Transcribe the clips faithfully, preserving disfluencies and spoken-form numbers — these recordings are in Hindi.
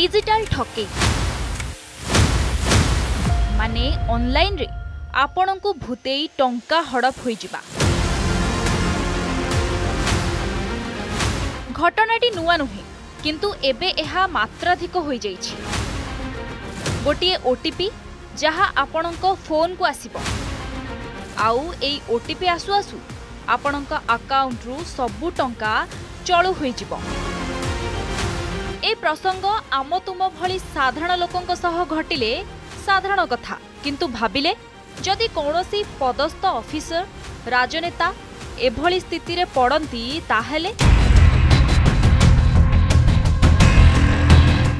डिजिटल ठकी माने ऑनलाइन रे आपण को भूतेई टंका हड़प होई जिबा। घटनाटी नुआ नुहे किंतु एबे एहा मात्राधिक होई जाईछि। गोटे ओटीपी जहा आपण को फोन को आसीबो आउ एई ओटीपी आसु आसु आपण का अकाउंट रु सबु टंका चलू होई जिबो। ए प्रसंग आम तुम भली साधारण लोकंक सह घटिले साधारण कथा, किंतु भाबिले जदि कौनसी पदस्थ ऑफिसर राजनेता एभली स्थिति रे पड़ती ताहेले।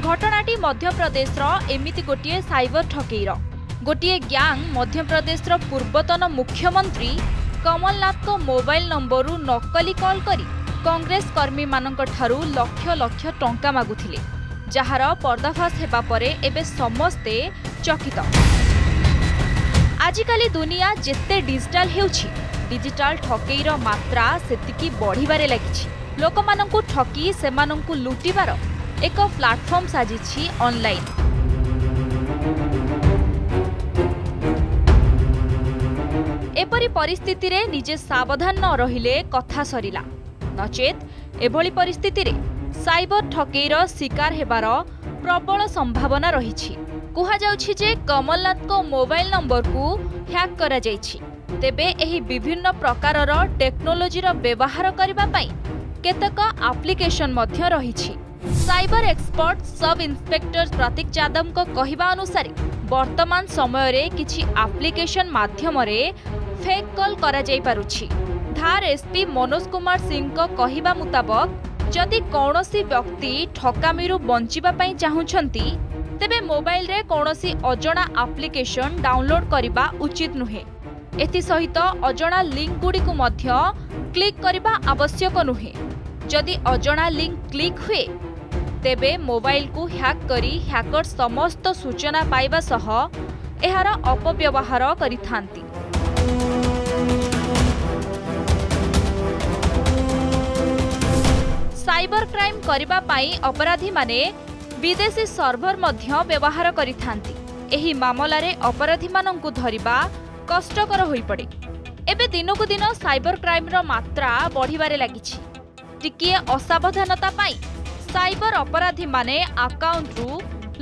घटनाटी मध्य प्रदेश रो एमिति गोटे साइबर ठकेईर गोटे ग्यांग मध्य प्रदेश रो पूर्वतन मुख्यमंत्री कमलनाथ को मोबाइल नंबर रु नकली कॉल करी कांग्रेस कर्मी मानक ठारू लक्ष लक्ष टंका मागुथिले, जहार पर्दाफाश हेबा परे एबे समस्ते चकित। आजिकाली दुनिया जिते डिजिटाल हेउछि डिजिटाल ठकेईर मात्रा सेतिकी बढ़िबारे लागिछि। लोकमानंकु ठकी सेमानंकु लुटिबार एक प्लाटफर्म साजी छी ऑनलाइन। एपरी परिस्थिति रे निजे सावधान न रहिले कथा सरिला, नचेत एभली परिस्थिति रे साइबर ठकेईर शिकार हेबार प्रबल संभावना रही छी। कुहा जाउछि जे कमलनाथ को मोबाइल नंबर को हैक करा जाई छी। तेबे एही विभिन्न प्रकारर टेक्नोलोजी रो व्यवहार करिबा पई केतक एप्लिकेशन मध्य रही छी। साइबर एक्सपर्ट सब इंस्पेक्टर प्रतीक जादव को कहिबा अनुसार वर्तमान समय रे किछि एप्लिकेशन माध्यम रे फेक कॉल करा जाई पारुछि। धार एसपी मनोज कुमार सिंह को कहिबा मुताबिक जदि कौनसी व्यक्ति ठकामीरु बंचिबा पई चाहुछंती तेबे मोबाइल रे कौनसी अजणा एप्लिकेशन डाउनलोड करिबा उचित नुहे। एथि सहित अजणा लिंक गुडी को मध्य क्लिक करिबा आवश्यक नुहे। जदि अजणा लिंक क्लिक हुए तेबे मोबाइल को हैक करी हैकर समस्त सूचना पाइबा सह एहार अपव्यवहार करिथांती। साइबर क्राइम करिबा पाई अपराधी माने विदेशी सर्वर मध्य व्यवहार करिथांती। एही मामला रे अपराधी मानंकु धरिबा कष्टकर होई पड़े। एबे दिनकु दिन साइबर क्राइम रो मात्रा बढ़िबारे लागिछि। टिकिए असावधानता पाई साइबर अपराधी माने अकाउंट रु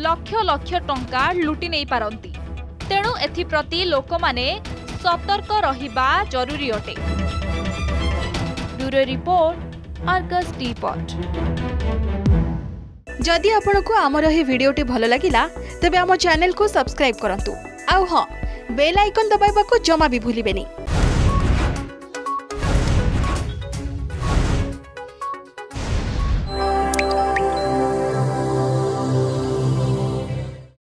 लक्ष लक्ष टंका लुटी नहीं पारंती। तेणु एथिप्रति लोकमाने सतर्क रहिबा जरूरी अटे। ब्यूरो रिपोर्ट अर्गस टीपॉट। जदि आपनको हमर हे वीडियोटी भलो लागिला तबे हमर चैनल को सब्सक्राइब करंतु। आउ हां बेल आइकन दबाइबा को जमा भी भूलिबेनी।